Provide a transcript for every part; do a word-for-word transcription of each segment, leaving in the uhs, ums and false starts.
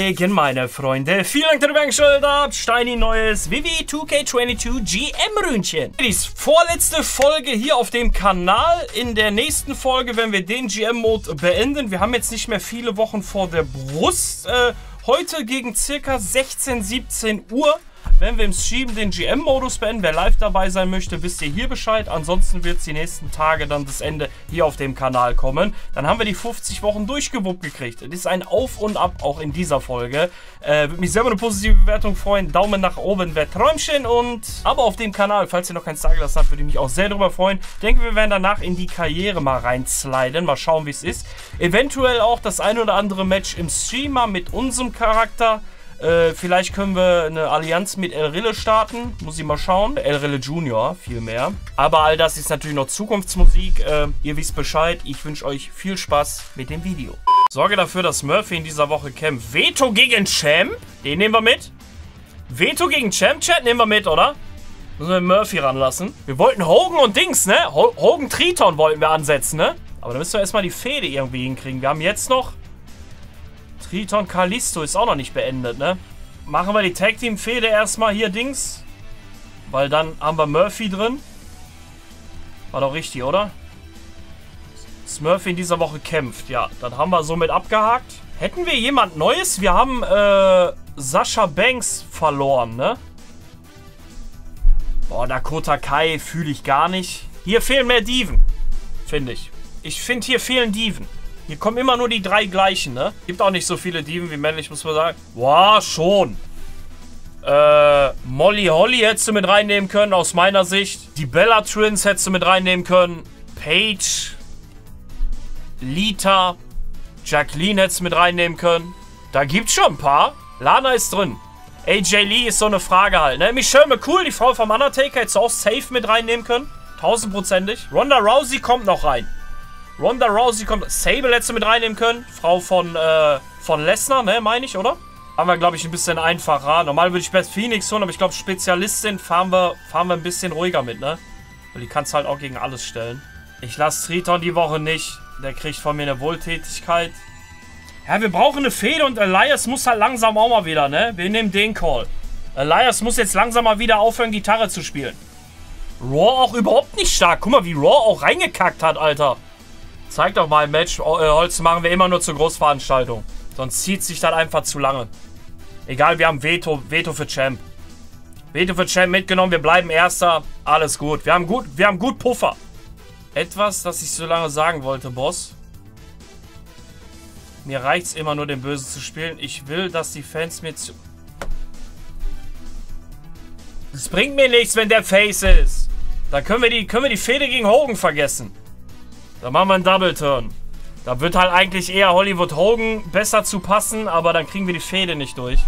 Morgen, meine Freunde. Vielen Dank, dass ihr eingeschaltet habt. Steini neues W W E zwei K zweiundzwanzig G M-Rühnchen. Die vorletzte Folge hier auf dem Kanal. In der nächsten Folge werden wir den G M-Mode beenden. Wir haben jetzt nicht mehr viele Wochen vor der Brust. Äh, heute gegen circa sechzehn, siebzehn Uhr. Wenn wir im Stream den G M-Modus beenden, wer live dabei sein möchte, wisst ihr hier Bescheid. Ansonsten wird es die nächsten Tage dann das Ende hier auf dem Kanal kommen. Dann haben wir die fünfzig Wochen durchgewuppt gekriegt. Das ist ein Auf und Ab auch in dieser Folge. Äh, würde mich selber eine positive Bewertung freuen. Daumen nach oben, wer Träumchen und aber auf dem Kanal, falls ihr noch kein Star gelassen habt, würde ich mich auch sehr darüber freuen. Ich denke, wir werden danach in die Karriere mal reinsliden. Mal schauen, wie es ist. Eventuell auch das ein oder andere Match im Streamer mit unserem Charakter. Äh, vielleicht können wir eine Allianz mit El Rille starten. Muss ich mal schauen. El Rille Junior, vielmehr. Aber all das ist natürlich noch Zukunftsmusik. Äh, ihr wisst Bescheid. Ich wünsche euch viel Spaß mit dem Video. Sorge dafür, dass Murphy in dieser Woche kämpft. Veto gegen Champ? Den nehmen wir mit. Veto gegen Champ, Chat? Nehmen wir mit, oder? Müssen wir Murphy ranlassen. Wir wollten Hogan und Dings, ne? Ho Hogan Triton wollten wir ansetzen, ne? Aber da müssen wir erstmal die Fehde irgendwie hinkriegen. Wir haben jetzt noch... Triton Kalisto ist auch noch nicht beendet, ne? Machen wir die Tag-Team-Fehde erstmal hier, Dings. Weil dann haben wir Murphy drin. War doch richtig, oder? Dass Murphy in dieser Woche kämpft. Ja, dann haben wir somit abgehakt. Hätten wir jemand Neues? Wir haben äh, Sascha Banks verloren, ne? Boah, Dakota Kai fühle ich gar nicht. Hier fehlen mehr Diven, finde ich. Ich finde, hier fehlen Diven. Hier kommen immer nur die drei gleichen, ne? Gibt auch nicht so viele Diven wie männlich, muss man sagen. Boah, schon. Äh, Molly Holly hättest du mit reinnehmen können, aus meiner Sicht. Die Bella Twins hättest du mit reinnehmen können. Paige. Lita. Jacqueline hättest du mit reinnehmen können. Da gibt's schon ein paar. Lana ist drin. A J Lee ist so eine Frage halt, ne? Michelle McCool, die Frau vom Undertaker, hättest du auch safe mit reinnehmen können. Tausendprozentig. Ronda Rousey kommt noch rein. Ronda Rousey kommt. Sable hättest du mit reinnehmen können. Frau von, äh, von Lesnar, ne, meine ich, oder? Haben wir, glaube ich, ein bisschen einfacher. Normal würde ich Beth Phoenix holen, aber ich glaube, Spezialistin fahren wir, fahren wir ein bisschen ruhiger mit, ne? Weil die kannst du halt auch gegen alles stellen. Ich lasse Triton die Woche nicht. Der kriegt von mir eine Wohltätigkeit. Ja, wir brauchen eine Fehde und Elias muss halt langsam auch mal wieder, ne? Wir nehmen den Call. Elias muss jetzt langsam mal wieder aufhören, Gitarre zu spielen. Raw auch überhaupt nicht stark. Guck mal, wie Raw auch reingekackt hat, Alter. Zeig doch mal ein Match. Holz machen wir immer nur zur Großveranstaltung. Sonst zieht sich das einfach zu lange. Egal, wir haben Veto. Veto für Champ. Veto für Champ mitgenommen. Wir bleiben Erster. Alles gut. Wir haben gut, wir haben gut Puffer. Etwas, das ich so lange sagen wollte, Boss. Mir reicht's immer nur, den Bösen zu spielen. Ich will, dass die Fans mir zu... Es bringt mir nichts, wenn der Face ist. Dann können wir die, können wir die Fehde gegen Hogan vergessen. Da machen wir einen Double-Turn. Da wird halt eigentlich eher Hollywood Hogan besser zu passen, aber dann kriegen wir die Fehde nicht durch.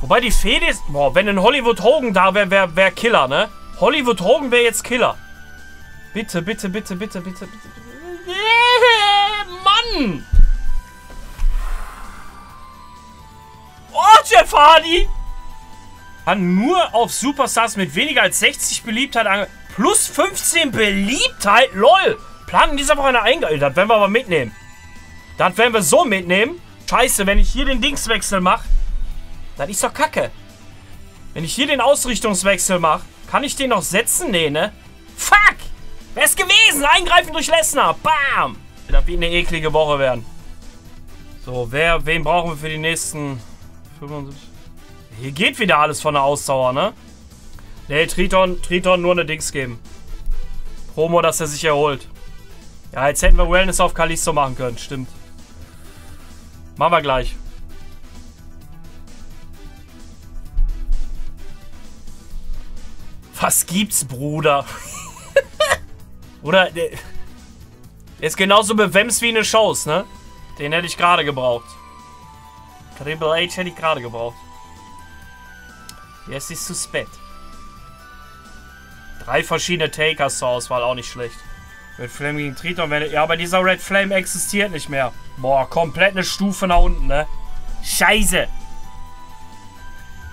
Wobei die Fehde ist... Boah, wenn ein Hollywood Hogan da wäre, wäre wär Killer, ne? Hollywood Hogan wäre jetzt Killer. Bitte, bitte, bitte, bitte, bitte, bitte. Yeah, Mann! Oh, Jeff Hardy! Kann nur auf Superstars mit weniger als sechzig Beliebtheit ange... Plus fünfzehn Beliebtheit? LOL! Planen dieser Woche eine Eingabe. Das werden wir aber mitnehmen. Das werden wir so mitnehmen. Scheiße, wenn ich hier den Dingswechsel mache, dann ist doch Kacke. Wenn ich hier den Ausrichtungswechsel mache, kann ich den noch setzen? Nee, ne? Fuck! Wär's gewesen? Eingreifen durch Lesnar. Bam! Das wird eine eklige Woche werden. So, wer, wen brauchen wir für die nächsten fünfundsiebzig? Hier geht wieder alles von der Ausdauer, ne? Nee, Triton, Triton nur eine Dings geben. Promo, dass er sich erholt. Ja, jetzt hätten wir Wellness auf Kalisto machen können. Stimmt. Machen wir gleich. Was gibt's, Bruder? Oder... Der ist genauso bewemst wie eine Shows, ne? Den hätte ich gerade gebraucht. Triple H hätte ich gerade gebraucht. Jetzt ist zu spät. Drei verschiedene Takers zur Auswahl, auch nicht schlecht. Red Flame gegen Triton. Ja, aber dieser Red Flame existiert nicht mehr. Boah, komplett eine Stufe nach unten, ne? Scheiße!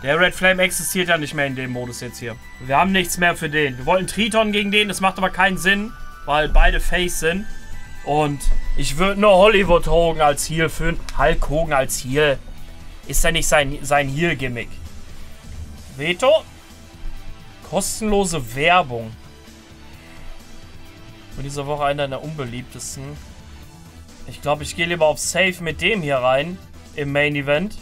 Der Red Flame existiert ja nicht mehr in dem Modus jetzt hier. Wir haben nichts mehr für den. Wir wollten Triton gegen den, das macht aber keinen Sinn, weil beide Face sind. Und ich würde nur Hollywood Hogan als Heel führen. Hulk Hogan als Heel. Ist ja nicht sein, sein Heel-Gimmick. Veto. Kostenlose Werbung. Für diese Woche einer der unbeliebtesten. Ich glaube, ich gehe lieber auf Safe mit dem hier rein. Im Main Event.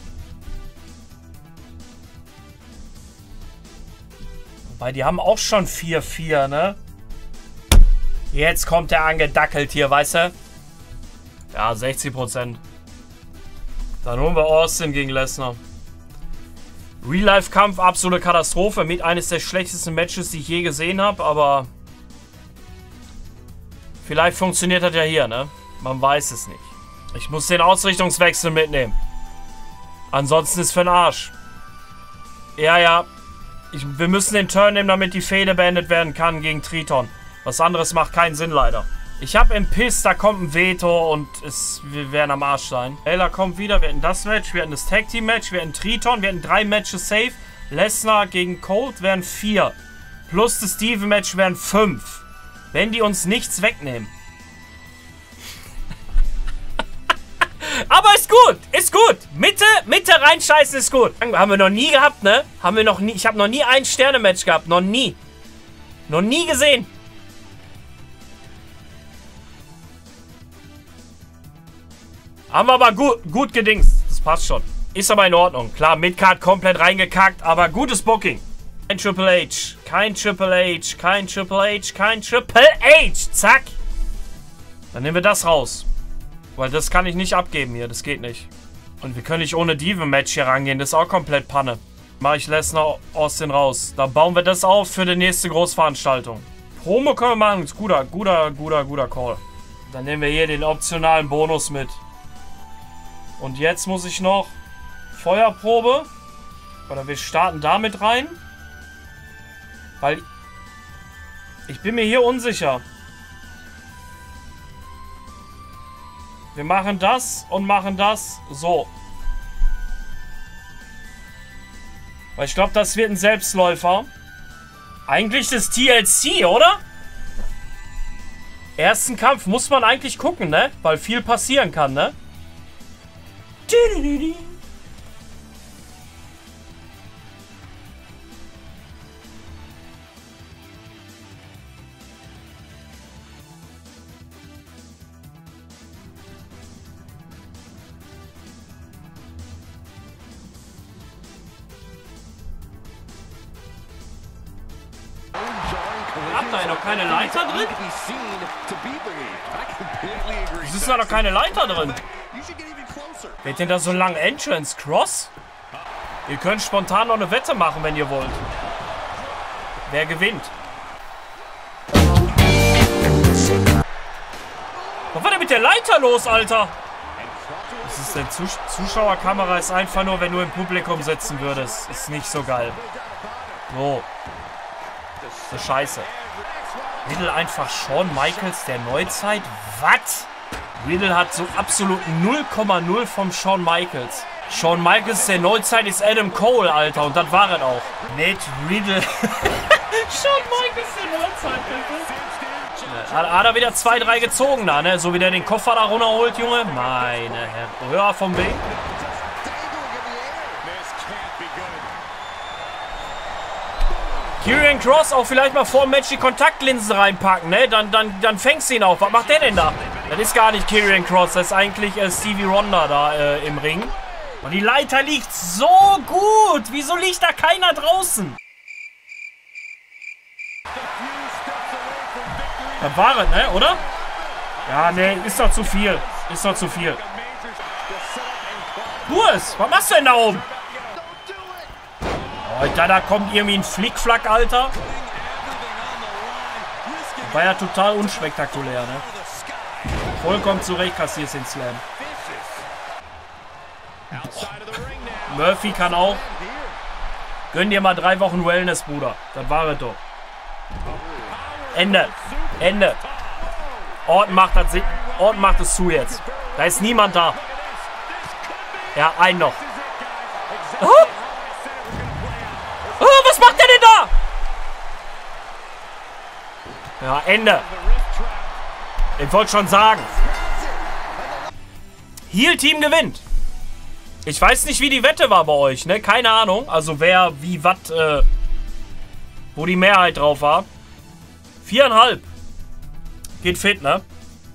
Wobei, die haben auch schon vier vier, ne? Jetzt kommt der angedackelt hier, weißt du? Ja, sechzig Prozent. Dann holen wir Austin gegen Lesnar. Real-Life-Kampf, absolute Katastrophe. Mit eines der schlechtesten Matches, die ich je gesehen habe, aber... Vielleicht funktioniert das ja hier, ne? Man weiß es nicht. Ich muss den Ausrichtungswechsel mitnehmen. Ansonsten ist für den Arsch. Ja, ja. Ich, wir müssen den Turn nehmen, damit die Fehde beendet werden kann gegen Triton. Was anderes macht keinen Sinn, leider. Ich hab im Piss, da kommt ein Veto und es, wir werden am Arsch sein. Layla kommt wieder, wir hatten das Match, wir hatten das Tag Team Match, wir hatten Triton, wir hatten drei Matches safe. Lesnar gegen Cold wären vier. Plus das Steve Match wären fünf. Wenn die uns nichts wegnehmen. Aber ist gut, ist gut. Mitte, Mitte reinscheißen ist gut. Haben wir noch nie gehabt, ne? Haben wir noch nie, ich habe noch nie ein Sterne-Match gehabt, noch nie. Noch nie gesehen. Haben wir aber gut, gut gedingst, das passt schon. Ist aber in Ordnung, klar, Midcard komplett reingekackt, aber gutes Booking. Kein Triple H, kein Triple H, kein Triple H, kein Triple H, zack. Dann nehmen wir das raus. Weil das kann ich nicht abgeben hier, das geht nicht. Und wir können nicht ohne Diven-Match hier rangehen, das ist auch komplett Panne. Mache ich Lesnar Austin raus. Dann bauen wir das auf für die nächste Großveranstaltung. Promo können wir machen, ist guter, guter, guter, guter Call. Dann nehmen wir hier den optionalen Bonus mit. Und jetzt muss ich noch Feuerprobe. Oder wir starten damit rein. Weil ich bin mir hier unsicher. Wir machen das und machen das so. Weil ich glaube, das wird ein Selbstläufer. Eigentlich das T L C, oder? Ersten Kampf muss man eigentlich gucken, ne? Weil viel passieren kann, ne? Es ist da doch keine Leiter drin. Wer hat denn da so einen langen Entrance? Cross? Ihr könnt spontan noch eine Wette machen, wenn ihr wollt. Wer gewinnt? Was war denn mit der Leiter los, Alter? Das ist der Zus Zuschauerkamera ist einfach nur, wenn du im Publikum sitzen würdest. Ist nicht so geil. So. So scheiße. Riddle einfach Shawn Michaels der Neuzeit? Was? Riddle hat so absolut null Komma null vom Shawn Michaels. Shawn Michaels der Neuzeit ist Adam Cole, Alter. Und das war er auch. Nate Riddle. Shawn Michaels der Neuzeit, bitte. Hat, hat er wieder zwei drei gezogen da, ne? So wie der den Koffer da runterholt, Junge. Meine Herren. Höher vom Weg. Kyrian Cross auch vielleicht mal vor dem Match die Kontaktlinsen reinpacken, ne? Dann, dann, dann fängst du ihn auf. Was macht der denn da? Das ist gar nicht Kyrian Cross, das ist eigentlich äh, Stevie Ronda da äh, im Ring. Und die Leiter liegt so gut. Wieso liegt da keiner draußen? Das war es, ne? Oder? Ja, ne, ist doch zu viel. Ist doch zu viel. Du es, was machst du denn da oben? Alter, da kommt irgendwie ein Flickflack, Alter. War ja total unspektakulär, ne? Vollkommen zurecht kassierst den Slam. Oh. Murphy kann auch. Gönn dir mal drei Wochen Wellness, Bruder. Das war es doch. Ende. Ende. Orton macht das, Orton macht das zu jetzt. Da ist niemand da. Ja, ein noch. Oh. Ja, Ende. Ich wollte schon sagen. Heel-Team gewinnt. Ich weiß nicht, wie die Wette war bei euch, ne? Keine Ahnung. Also wer, wie, was, äh, wo die Mehrheit drauf war. Viereinhalb. Geht fit, ne?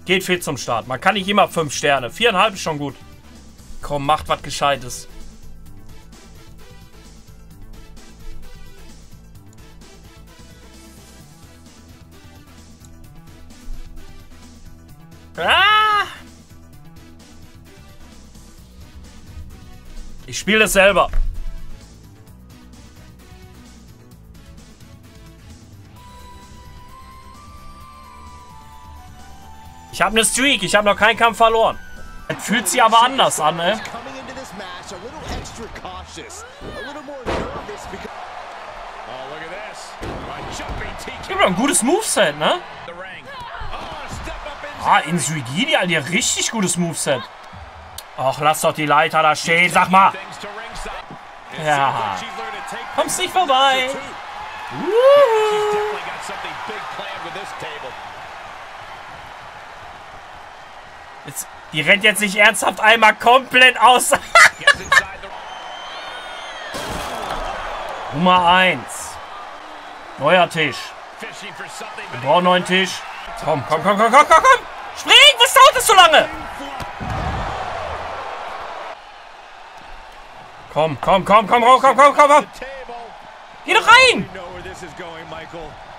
Geht fit zum Start. Man kann nicht immer fünf Sterne. Viereinhalb ist schon gut. Komm, macht was Gescheites. Ah! Ich spiele das selber. Ich habe eine Streak, ich habe noch keinen Kampf verloren. Das fühlt sich aber anders an, ne? Gibt doch ein gutes Moveset, ne? Ah, Insuigini, Alter, richtig gutes Moveset. Ach, lass doch die Leiter da stehen, sag mal. Ja. Kommst nicht vorbei. Woohoo. Jetzt, die rennt jetzt nicht ernsthaft einmal komplett aus. Nummer eins. Neuer Tisch. Wir brauchen einen neuen Tisch. Komm, komm, komm, komm, komm, komm, komm. Spring, was dauert das so lange? Komm, komm, komm, komm, komm, komm, komm, komm, komm. Geh doch rein.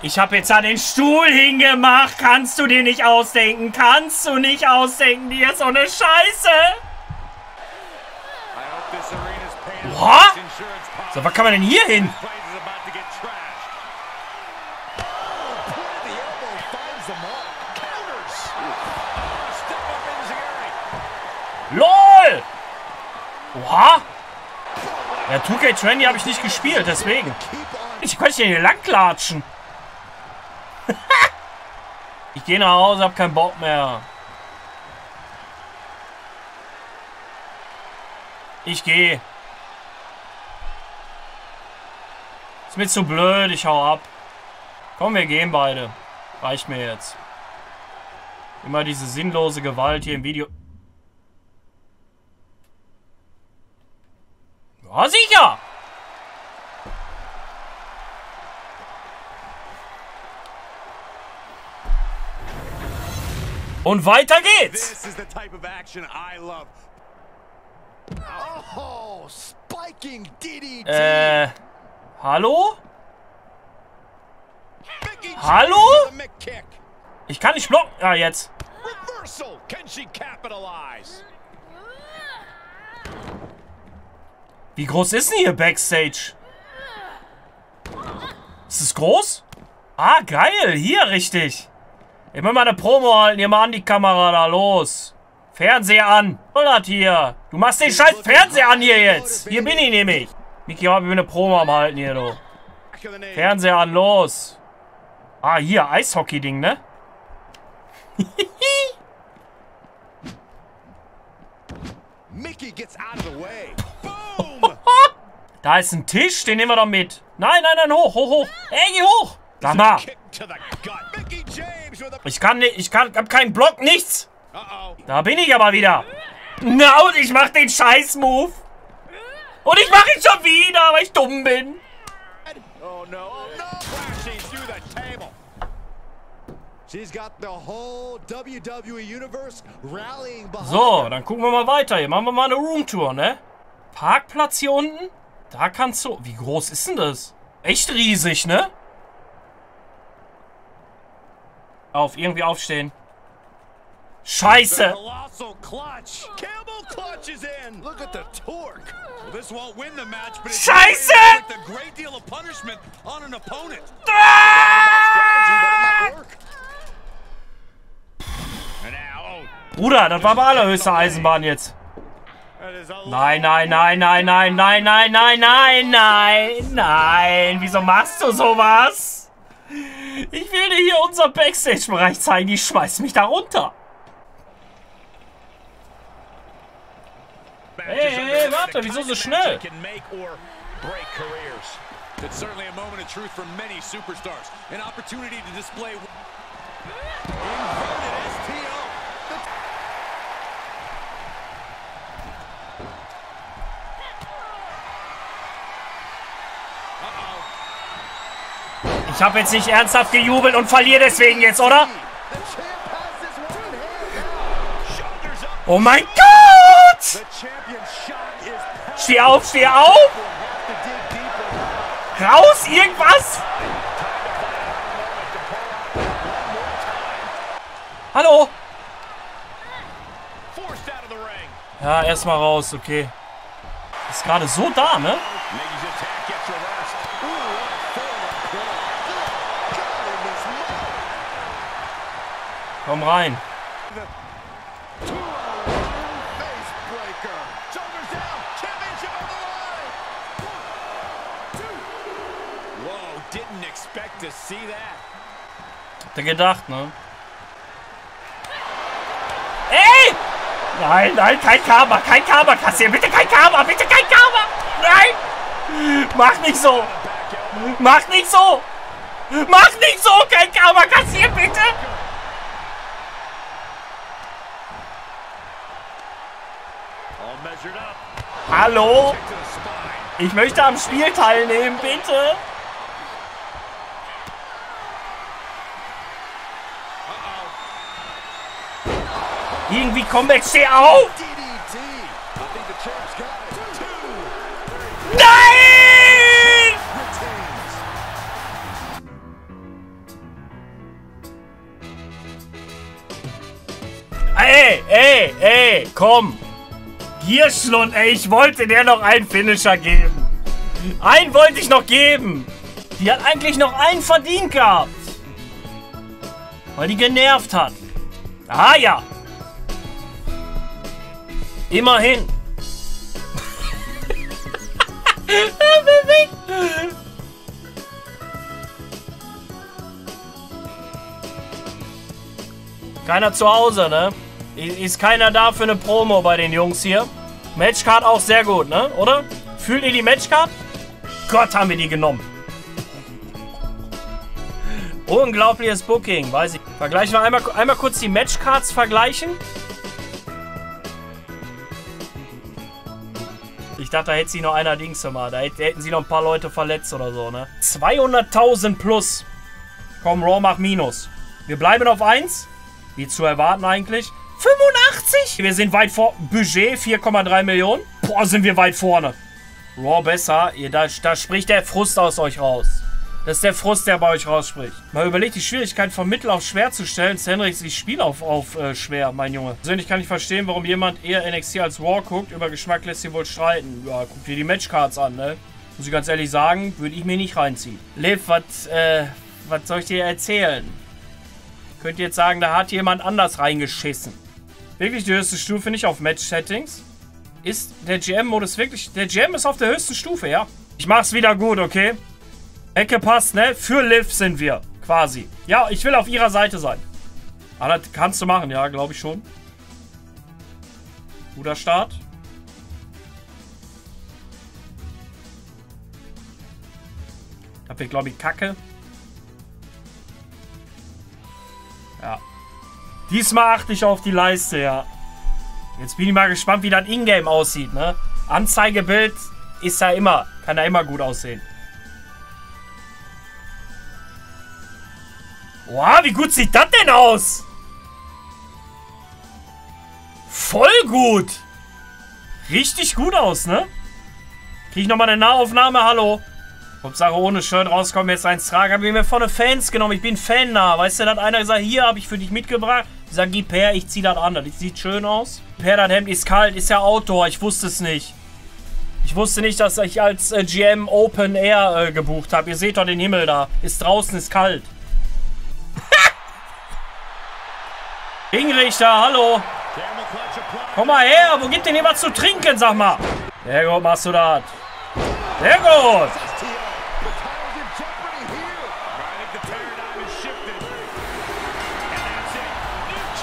Ich habe jetzt an den Stuhl hingemacht. Kannst du dir nicht ausdenken. Kannst du nicht ausdenken. Die ist so eine Scheiße. Oha. So, was kann man denn hier hin? LOL! Oha! Ja, zwei K zwanzig habe ich nicht gespielt, deswegen. Ich konnte hier langklatschen. Ich gehe nach Hause, habe keinen Bock mehr. Ich gehe. Ist mir zu blöd, ich hau ab. Komm, wir gehen beide. Reicht mir jetzt. Immer diese sinnlose Gewalt hier im Video. Ah, sicher! Und weiter geht's! Oh, spiking D D T. Äh, hallo? Hallo? Ich kann nicht blocken. Ah, jetzt. Reversal. Can she capitalize? Wie groß ist denn hier Backstage? Ist es groß? Ah, geil. Hier, richtig. Immer mal eine Promo halten. Hier mal an die Kamera da. Los. Fernseher an. Hollert hier. Du machst den scheiß Fernseher an hier jetzt. Hier bin ich nämlich. Miki, hab ich mir eine Promo am Halten hier, du. Fernseher an. Los. Ah, hier. Eishockey-Ding, ne? Mickey gets out of the way. Da ist ein Tisch, den nehmen wir doch mit. Nein, nein, nein, hoch, hoch, hoch. Ey, geh hoch. Sag mal. Ich kann nicht, ich kann, hab keinen Block, nichts. Da bin ich aber wieder. Na, und ich mach den Scheiß-Move. Und ich mach ihn schon wieder, weil ich dumm bin. So, dann gucken wir mal weiter. Hier machen wir mal eine Roomtour, ne? Parkplatz hier unten? Da kannst du... Wie groß ist denn das? Echt riesig, ne? Auf, irgendwie aufstehen. Scheiße! Scheiße! Ah! Bruder, das war aber allerhöchste Eisenbahn jetzt. Nein, nein, nein, nein, nein, nein, nein, nein, nein, nein, nein. Wieso machst du sowas? Ich will dir hier unser Backstage-Bereich zeigen. Die schmeißt mich da runter. Hey, hey, warte, wieso so schnell? Ich habe jetzt nicht ernsthaft gejubelt und verliere deswegen jetzt, oder? Oh mein Gott! Steh auf, steh auf! Raus, irgendwas! Hallo! Ja, erstmal raus, okay. Ist gerade so da, ne? Komm rein. Habt ihr gedacht, ne? Ey! Nein, nein, kein Karma, kein Karma, Kassier, bitte kein Karma, bitte kein Karma! Nein! Mach nicht so! Mach nicht so! Mach nicht so, kein Karma, Kassier, bitte! Hallo? Ich möchte am Spiel teilnehmen, bitte! Irgendwie Comeback, steh auf! Nein! Ey, ey, ey, komm! Gierschlund, ey, ich wollte der noch einen Finisher geben. Einen wollte ich noch geben. Die hat eigentlich noch einen verdient gehabt. Weil die genervt hat. Ah ja. Immerhin. Keiner zu Hause, ne? Ist keiner da für eine Promo bei den Jungs hier. Matchcard auch sehr gut, ne? Oder? Fühlt ihr die Matchcard? Gott, haben wir die genommen. Unglaubliches Booking, weiß ich. Vergleichen wir einmal, einmal kurz die Matchcards vergleichen. Ich dachte, da hätte sie noch einer Dings gemacht. Da hätten sie noch ein paar Leute verletzt oder so, ne? zweihunderttausend plus. Komm, Raw macht Minus. Wir bleiben auf eins. Wie zu erwarten eigentlich. fünfundachtzig! Wir sind weit vor... Budget vier Komma drei Millionen. Boah, sind wir weit vorne. Raw besser. Ihr, da, da spricht der Frust aus euch raus. Das ist der Frust, der bei euch rausspricht. Mal überlegt, die Schwierigkeit von Mittel auf Schwer zu stellen. Hendrix, ich spiele auf, auf äh, Schwer, mein Junge. Persönlich kann ich verstehen, warum jemand eher N X T als Raw guckt. Über Geschmack lässt sich wohl streiten. Ja, guck dir die Matchcards an, ne? Muss ich ganz ehrlich sagen, würde ich mir nicht reinziehen. Liv, was äh, was soll ich dir erzählen? Könnt ihr jetzt sagen, da hat jemand anders reingeschissen. Wirklich die höchste Stufe, nicht auf Match-Settings. Ist der G M-Modus wirklich... Der G M ist auf der höchsten Stufe, ja. Ich mach's wieder gut, okay? Ecke passt, ne? Für Liv sind wir, quasi. Ja, ich will auf ihrer Seite sein. Ah, das kannst du machen, ja, glaube ich schon. Guter Start. Da wird, glaube ich, Kacke. Ja. Diesmal achte ich auf die Leiste, ja. Jetzt bin ich mal gespannt, wie das Ingame aussieht, ne? Anzeigebild ist ja immer, kann ja immer gut aussehen. Wow, wie gut sieht das denn aus? Voll gut. Richtig gut aus, ne? Krieg ich nochmal eine Nahaufnahme? Hallo. Hauptsache ohne Shirt rauskommen, jetzt eins tragen. Hab ich mir vorne Fans genommen. Ich bin Fan nah. Weißt du, da hat einer gesagt, hier habe ich für dich mitgebracht. Ich sag, gib her, ich zieh das an. Das sieht schön aus. Per, das Hemd ist kalt, ist ja Outdoor. Ich wusste es nicht. Ich wusste nicht, dass ich als äh, G M Open Air äh, gebucht habe. Ihr seht doch den Himmel da. Ist draußen, ist kalt. Ringrichter, hallo. Komm mal her, wo gibt denn jemand zu trinken, sag mal. Sehr gut, machst du das. Sehr gut.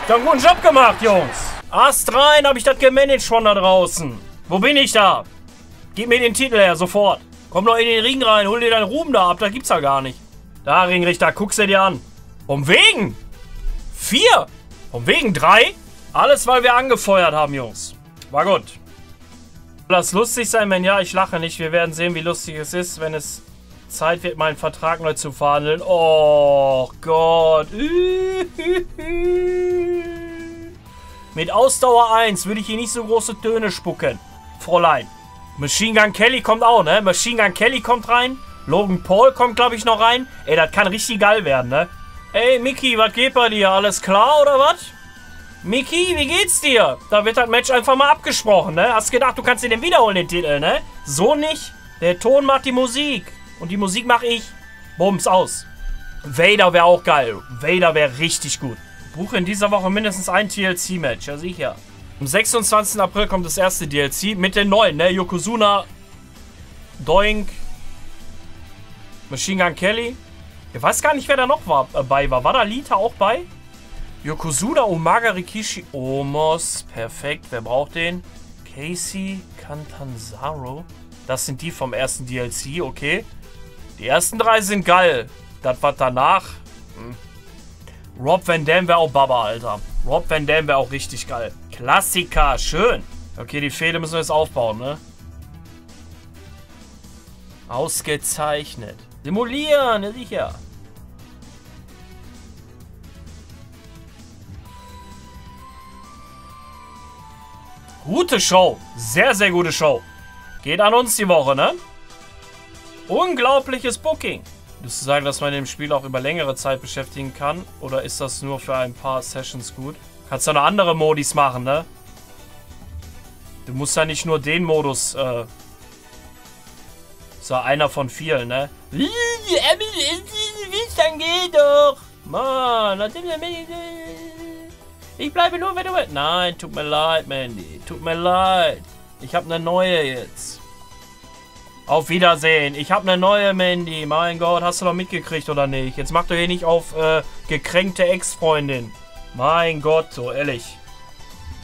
Ich hab einen guten Job gemacht, Jungs. Ast rein, hab ich das gemanagt schon da draußen. Wo bin ich da? Gib mir den Titel her, sofort. Komm doch in den Ring rein, hol dir deinen Ruhm da ab, da gibt's ja gar nicht. Da, Ringrichter, guck's dir dir an. Um wegen? Vier? Um wegen drei? Alles, weil wir angefeuert haben, Jungs. War gut. Soll das lustig sein? Wenn ja, ich lache nicht. Wir werden sehen, wie lustig es ist, wenn es Zeit wird, meinen Vertrag neu zu verhandeln. Oh Gott. Mit Ausdauer eins würde ich hier nicht so große Töne spucken, Fräulein. Machine Gun Kelly kommt auch, ne? Machine Gun Kelly kommt rein. Logan Paul kommt, glaube ich, noch rein. Ey, das kann richtig geil werden, ne? Ey, Mickey, was geht bei dir? Alles klar, oder was? Mickey, wie geht's dir? Da wird das Match einfach mal abgesprochen, ne? Hast gedacht, du kannst dir den wiederholen, den Titel, ne? So nicht. Der Ton macht die Musik. Und die Musik mache ich. Bums, aus. Vader wäre auch geil. Vader wäre richtig gut. Ich buche in dieser Woche mindestens ein T L C-Match, ja sicher. Am sechsundzwanzigsten April kommt das erste D L C mit den neuen, ne? Yokozuna, Doink, Machine Gun Kelly. Ich weiß gar nicht, wer da noch war, äh, bei war. War da Lita auch bei? Yokozuna, Omaga, Rikishi, Omos. Perfekt. Wer braucht den? Casey, Cantanzaro. Das sind die vom ersten D L C, okay. Die ersten drei sind geil. Das was danach. Hm. Rob Van Dam wäre auch Baba, Alter. Rob Van Dam wäre auch richtig geil. Klassiker, schön. Okay, die Fehde müssen wir jetzt aufbauen, ne? Ausgezeichnet. Simulieren, ja sicher. Gute Show. Sehr, sehr gute Show. Geht an uns die Woche, ne? Unglaubliches Booking. Würdest du sagen, dass man dem Spiel auch über längere Zeit beschäftigen kann? Oder ist das nur für ein paar Sessions gut? Kannst du noch andere Modis machen, ne? Du musst ja nicht nur den Modus, äh... So, einer von vielen, ne? Wie, die Abby ist diese Wiesern, geh doch! Mann, ich bleibe nur, wenn du willst. Nein, tut mir leid, Mandy. Tut mir leid. Ich habe eine neue jetzt. Auf Wiedersehen. Ich habe eine neue, Mandy. Mein Gott, hast du doch mitgekriegt, oder nicht? Jetzt mach doch hier nicht auf äh, gekränkte Ex-Freundin. Mein Gott, so ehrlich.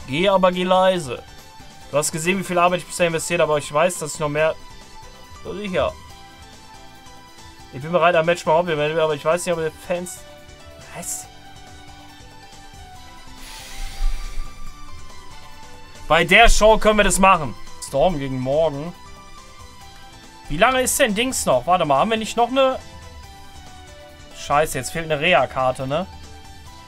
Geh aber, geh leise. Du hast gesehen, wie viel Arbeit ich bisher investiert habe, aber ich weiß, dass ich noch mehr... So sicher. Ich bin bereit, ein Match mal hoppen, aber ich weiß nicht, ob die Fans... Was? Bei der Show können wir das machen. Storm gegen Morgan. Wie lange ist denn Dings noch? Warte mal, haben wir nicht noch eine... Scheiße, jetzt fehlt eine Rea-Karte, ne?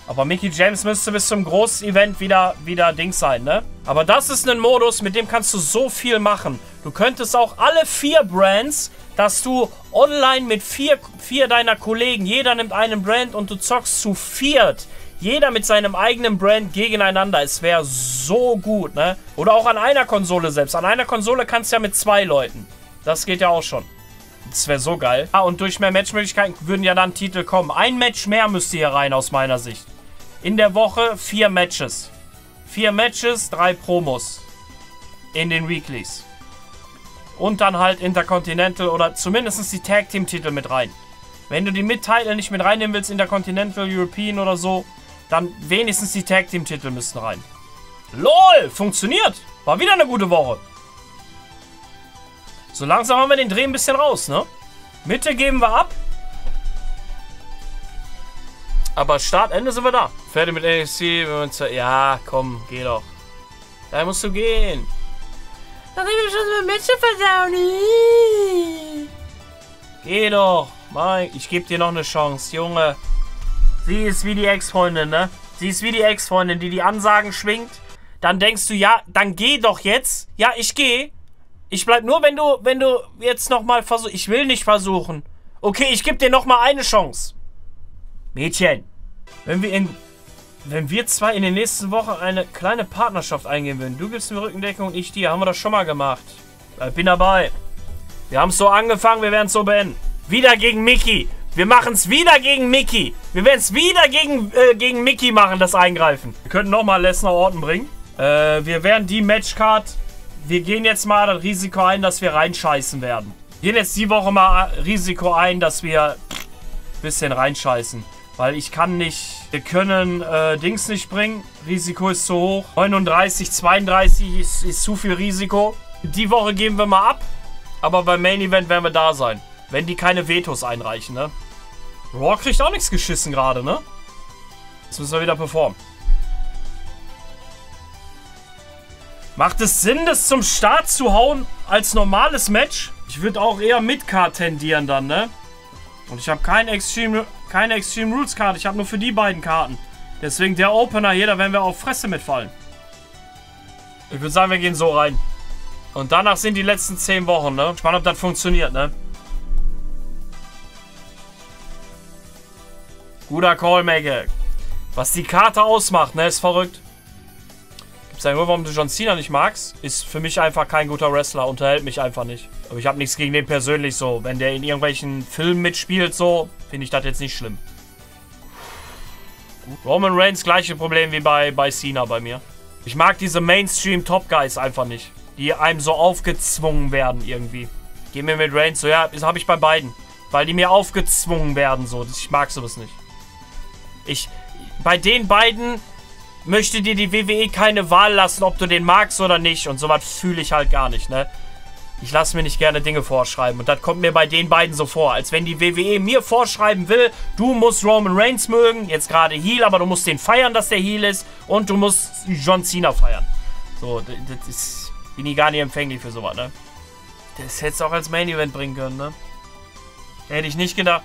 Aber Mickey James müsste bis zum Groß-Event wieder, wieder Dings sein, ne? Aber das ist ein Modus, mit dem kannst du so viel machen. Du könntest auch alle vier Brands, dass du online mit vier, vier deiner Kollegen, jeder nimmt einen Brand und du zockst zu viert. Jeder mit seinem eigenen Brand gegeneinander. Es wäre so gut, ne? Oder auch an einer Konsole selbst. An einer Konsole kannst du ja mit zwei Leuten. Das geht ja auch schon. Das wäre so geil. Ah, und durch mehr Matchmöglichkeiten würden ja dann Titel kommen. Ein Match mehr müsste hier rein, aus meiner Sicht. In der Woche vier Matches. Vier Matches, drei Promos. In den Weeklies. Und dann halt Intercontinental oder zumindest die Tag-Team-Titel mit rein. Wenn du die Mitteile nicht mit reinnehmen willst, Intercontinental, European oder so, dann wenigstens die Tag-Team-Titel müssten rein. LOL, funktioniert. War wieder eine gute Woche. So langsam haben wir den Dreh ein bisschen raus, ne? Mitte geben wir ab. Aber Start, Ende sind wir da. Fertig mit N X T. Ja, komm, geh doch. Da musst du gehen. Da sind wir schon mit Menschen versauen. Geh doch. Mein, ich gebe dir noch eine Chance, Junge. Sie ist wie die Ex-Freundin, ne? Sie ist wie die Ex-Freundin, die die Ansagen schwingt. Dann denkst du, ja, dann geh doch jetzt. Ja, ich geh. Ich bleib nur, wenn du, wenn du jetzt nochmal versuchst. Ich will nicht versuchen. Okay, ich gebe dir nochmal eine Chance. Mädchen. Wenn wir in... Wenn wir zwei in den nächsten Wochen eine kleine Partnerschaft eingehen würden, du gibst mir Rückendeckung und ich dir, haben wir das schon mal gemacht. Ich bin dabei. Wir haben es so angefangen, wir werden es so beenden. Wieder gegen Mickey. Wir machen es wieder gegen Mickey. Wir werden es wieder gegen, äh, gegen Mickey machen, das Eingreifen. Wir könnten nochmal Lesnar Orten bringen. Äh, wir werden die Matchcard... Wir gehen jetzt mal das Risiko ein, dass wir reinscheißen werden. Wir gehen jetzt die Woche mal Risiko ein, dass wir ein bisschen reinscheißen. Weil ich kann nicht... Wir können äh, Dings nicht bringen. Risiko ist zu hoch. neununddreißig, zweiunddreißig ist, ist zu viel Risiko. Die Woche geben wir mal ab. Aber beim Main Event werden wir da sein. Wenn die keine Vetos einreichen, ne? Raw kriegt auch nichts geschissen gerade, ne? Jetzt müssen wir wieder performen. Macht es Sinn, das zum Start zu hauen als normales Match? Ich würde auch eher mit Card tendieren dann, ne? Und ich habe keine Extreme, keine Extreme Rules Karte. Ich habe nur für die beiden Karten. Deswegen der Opener hier, da werden wir auf Fresse mitfallen. Ich würde sagen, wir gehen so rein. Und danach sind die letzten zehn Wochen, ne? Spannend, ob das funktioniert, ne? Guter Call, Maggie. Was die Karte ausmacht, ne? Ist verrückt. Gibt's einen Grund, warum du John Cena nicht magst? Ist für mich einfach kein guter Wrestler. Unterhält mich einfach nicht. Aber ich habe nichts gegen den persönlich so. Wenn der in irgendwelchen Filmen mitspielt so, finde ich das jetzt nicht schlimm. Roman Reigns, gleiche Problem wie bei, bei Cena bei mir. Ich mag diese Mainstream-Top-Guys einfach nicht. Die einem so aufgezwungen werden irgendwie. Geh mir mit Reigns so, ja, das habe ich bei beiden. Weil die mir aufgezwungen werden so. Ich mag sowas nicht. Ich, bei den beiden möchte dir die W W E keine Wahl lassen, ob du den magst oder nicht. Und sowas fühle ich halt gar nicht, ne? Ich lasse mir nicht gerne Dinge vorschreiben. Und das kommt mir bei den beiden so vor. Als wenn die W W E mir vorschreiben will, du musst Roman Reigns mögen. Jetzt gerade Heel, aber du musst den feiern, dass der Heel ist. Und du musst John Cena feiern. So, das ist... Bin ich gar nicht empfänglich für sowas, ne? Das hättest du auch als Main Event bringen können, ne? Hätte ich nicht gedacht.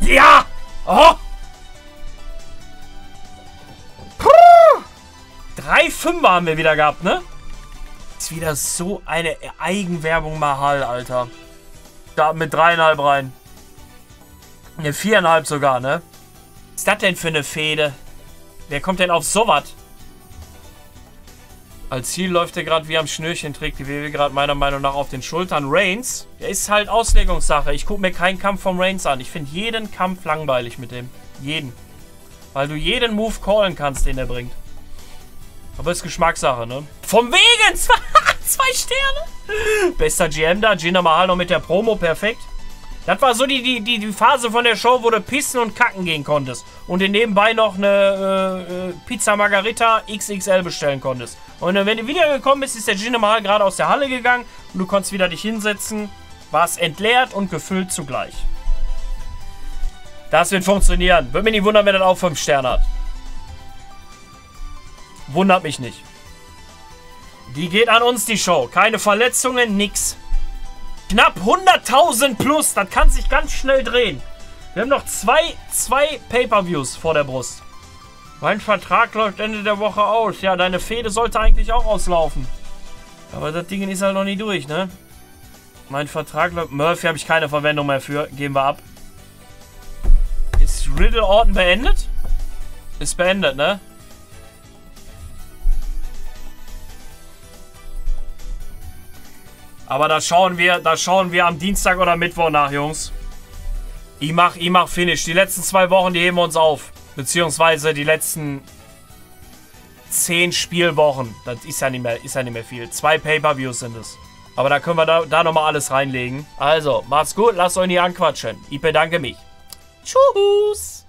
Ja! Oh! Puh! Drei Fünfer haben wir wieder gehabt, ne? Ist wieder so eine Eigenwerbung Mahal, Alter. Da mit dreieinhalb rein. Ne, viereinhalb sogar, ne? Was ist das denn für eine Fehde? Wer kommt denn auf sowas? Als Ziel läuft er gerade wie am Schnürchen, trägt die W W E gerade meiner Meinung nach auf den Schultern. Reigns, der ist halt Auslegungssache. Ich gucke mir keinen Kampf von Reigns an. Ich finde jeden Kampf langweilig mit dem. Jeden. Weil du jeden Move callen kannst, den er bringt. Aber ist Geschmackssache, ne? Vom Wegen! Zwei Sterne! Bester G M da, Jinder Mahal noch mit der Promo, perfekt. Das war so die, die, die, die Phase von der Show, wo du pissen und kacken gehen konntest. Und nebenbei noch eine äh, Pizza Margarita X X L bestellen konntest. Und wenn du wieder gekommen bist, ist der Jinder Mahal gerade aus der Halle gegangen. Und du konntest wieder dich hinsetzen. Warst entleert und gefüllt zugleich. Das wird funktionieren. Würde mich nicht wundern, wenn das auch fünf Sterne hat. Wundert mich nicht. Die geht an uns, die Show. Keine Verletzungen, nix. Knapp hunderttausend plus. Das kann sich ganz schnell drehen. Wir haben noch zwei, zwei Pay-Per-Views vor der Brust. Mein Vertrag läuft Ende der Woche aus. Ja, deine Fehde sollte eigentlich auch auslaufen. Aber das Ding ist halt noch nie durch, ne? Mein Vertrag läuft... Murphy habe ich keine Verwendung mehr für. Geben wir ab. Ist Riddle Orton beendet? Ist beendet, ne? Aber da schauen wir, da schauen wir am Dienstag oder Mittwoch nach, Jungs. Ich mach, ich mach Finish. Die letzten zwei Wochen, die heben wir uns auf. Beziehungsweise die letzten zehn Spielwochen. Das ist ja nicht mehr, ist ja nicht mehr viel. Zwei Pay-Per-Views sind es. Aber da können wir da, da nochmal alles reinlegen. Also, macht's gut, lasst euch nicht anquatschen. Ich bedanke mich. Tschüss.